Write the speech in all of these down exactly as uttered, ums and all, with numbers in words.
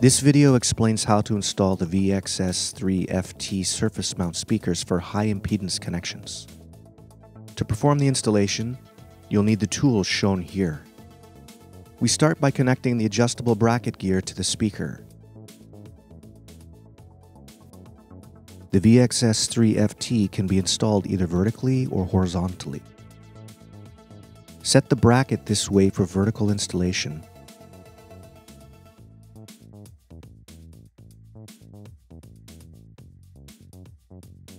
This video explains how to install the V X S three F T surface mount speakers for high impedance connections. To perform the installation, you'll need the tools shown here. We start by connecting the adjustable bracket gear to the speaker. The V X S three F T can be installed either vertically or horizontally. Set the bracket this way for vertical installation.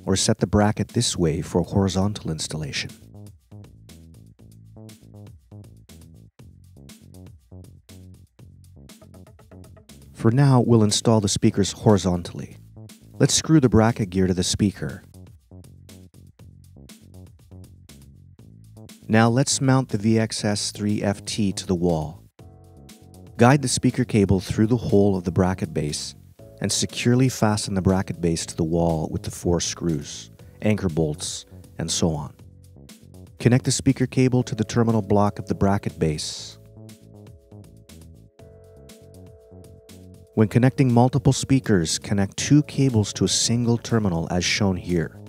Or set the bracket this way for horizontal installation. For now, we'll install the speakers horizontally. Let's screw the bracket gear to the speaker. Now let's mount the V X S three F T to the wall. Guide the speaker cable through the hole of the bracket base and securely fasten the bracket base to the wall with the four screws, anchor bolts, and so on. Connect the speaker cable to the terminal block of the bracket base. When connecting multiple speakers, connect two cables to a single terminal as shown here.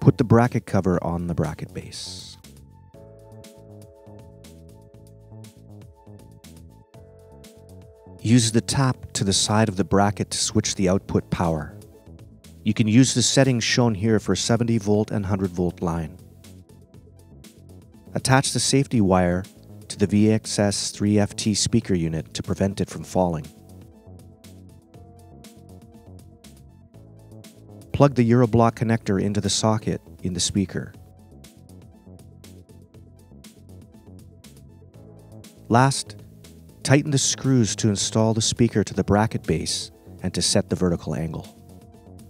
Put the bracket cover on the bracket base. Use the tap to the side of the bracket to switch the output power. You can use the settings shown here for seventy volt and one hundred volt line. Attach the safety wire to the V X S three F T speaker unit to prevent it from falling. Plug the Euroblock connector into the socket in the speaker. Last, tighten the screws to install the speaker to the bracket base and to set the vertical angle.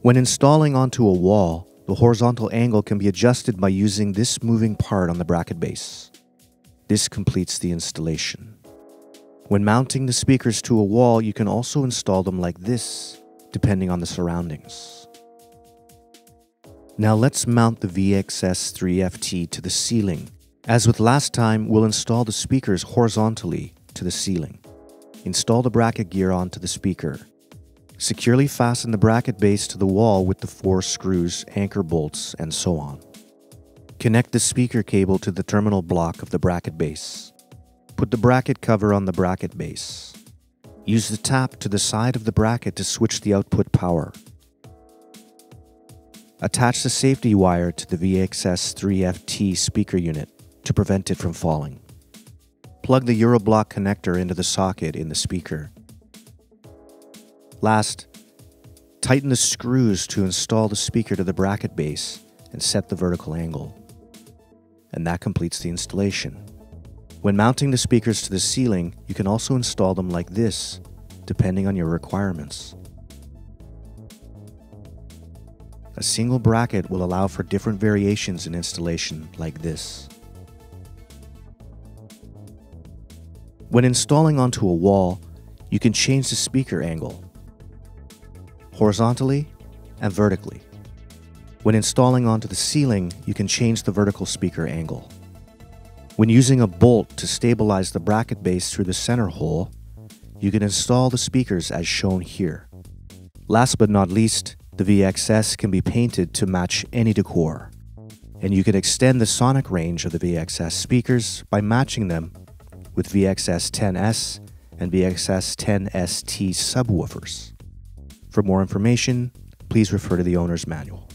When installing onto a wall, the horizontal angle can be adjusted by using this moving part on the bracket base. This completes the installation. When mounting the speakers to a wall, you can also install them like this, depending on the surroundings. Now let's mount the V X S three F T to the ceiling. As with last time, we'll install the speakers horizontally to the ceiling. Install the bracket gear onto the speaker. Securely fasten the bracket base to the wall with the four screws, anchor bolts, and so on. Connect the speaker cable to the terminal block of the bracket base. Put the bracket cover on the bracket base. Use the tap to the side of the bracket to switch the output power. Attach the safety wire to the V X S three F T speaker unit to prevent it from falling. Plug the Euroblock connector into the socket in the speaker. Last, tighten the screws to install the speaker to the bracket base and set the vertical angle. And that completes the installation. When mounting the speakers to the ceiling, you can also install them like this, depending on your requirements. A single bracket will allow for different variations in installation like this. When installing onto a wall, you can change the speaker angle, horizontally and vertically. When installing onto the ceiling, you can change the vertical speaker angle. When using a bolt to stabilize the bracket base through the center hole, you can install the speakers as shown here. Last but not least, the V X S can be painted to match any decor. And you can extend the sonic range of the V X S speakers by matching them with V X S ten S and V X S ten S T subwoofers. For more information, please refer to the owner's manual.